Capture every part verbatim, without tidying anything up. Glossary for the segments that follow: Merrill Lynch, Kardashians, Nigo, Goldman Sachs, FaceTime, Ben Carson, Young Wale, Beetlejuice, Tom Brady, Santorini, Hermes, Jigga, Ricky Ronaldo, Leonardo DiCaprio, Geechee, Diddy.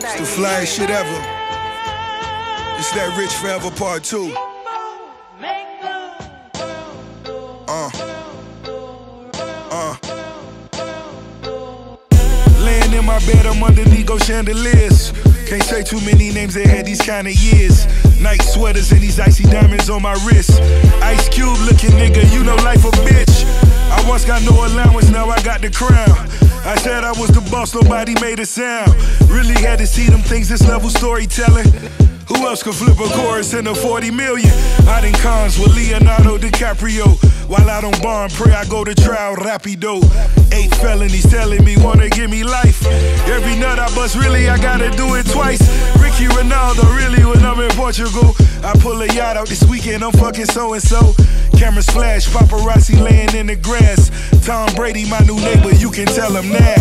It's the flyest shit ever. It's that Rich Forever Part Two. Uh. Uh. Laying in my bed, I'm under Nigo chandeliers. Can't say too many names, they had these kind of years. Night sweaters and these icy diamonds on my wrist. Ice Cube looking nigga, you know life a bitch. I once got no allowance, now I got the crown. I said I was the boss, nobody made a sound. Really had to see them things, this level storytelling. Who else could flip a chorus into forty million? I done cons with Leonardo DiCaprio. While I don't bond, pray I go to trial rapido. Eight felonies telling me wanna give me life. Every nut I bust, really I gotta do it twice. Ricky Ronaldo, really when I'm in Portugal. I pull a yacht out this weekend, I'm fucking so and so. Cameras flash, paparazzi laying in the grass. Tom Brady, my new neighbor, you can tell him now.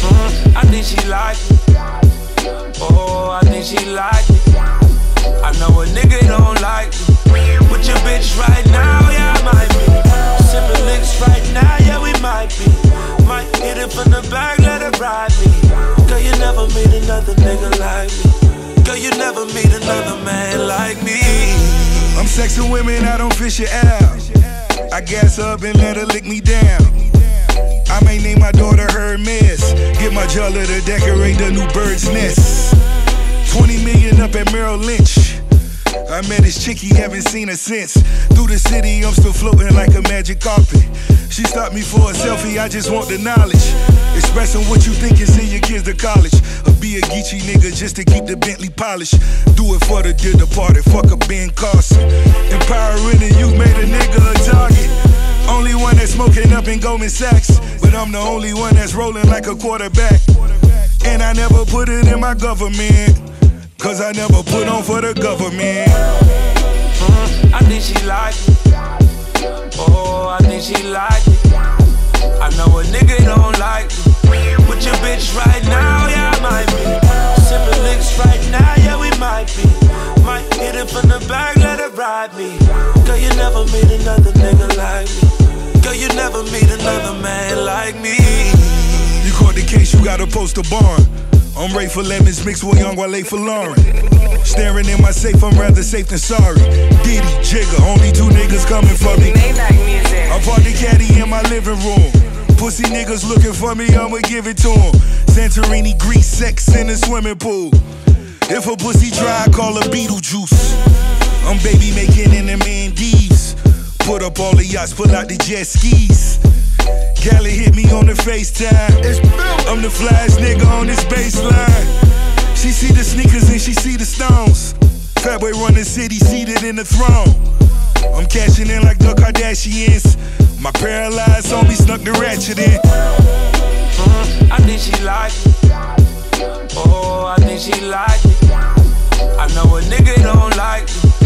Mm, I think she like it. Oh, I think she like it. I know a nigga don't like it. With your bitch right now, yeah, I might be. Sippin' licks right now, yeah, we might be. Might hit it from the back, let it ride me. Girl, you never meet another nigga like me. Girl, you never meet another man like me. I'm sexing women, I don't fish it out. I gas up and let her lick me down. I may name my daughter Hermes. Get my jeweler to decorate the new bird's nest. Twenty million up at Merrill Lynch. I met this chickie, haven't seen her since. Through the city, I'm still floating like a magic carpet. She stopped me for a selfie, I just want the knowledge. Expressing what you think is in your kids to college. Or be a Geechee nigga just to keep the Bentley polished. Do it for the dear departed, fuck a Ben Carson. Empowering and you made a nigga a target. Only one that's smoking up in Goldman Sachs. But I'm the only one that's rolling like a quarterback. And I never put it in my government, cause I never put on for the government. Mm, I think she like it. Oh, I think she like it. I know a nigga don't like it. With your bitch right now, yeah, I might be. Sippin' licks right now, yeah, we might be. Might hit it from the back, let it ride me. Girl, you never meet another nigga like me. Girl, you never meet another man like me. You caught the case, you gotta post a bond. I'm Ray for lemons mixed with Young Wale for Lauren. Staring in my safe, I'm rather safe than sorry. Diddy, Jigga, only two niggas coming for me. I parked the caddy in my living room. Pussy niggas looking for me, I'ma give it to 'em. Santorini, Greece, sex in the swimming pool. If a pussy dry, I call her Beetlejuice. I'm baby making in the Maldives. Put up all the yachts, pull out the jet skis. Gally hit me on the FaceTime. I'm the flyest nigga on this baseline. She see the sneakers and she see the stones. Fatboy run the city, seated in the throne. I'm cashing in like the Kardashians. My paralyzed homie snuck the ratchet in. Mm, I think she like it. Oh, I think she like it. I know a nigga don't like it.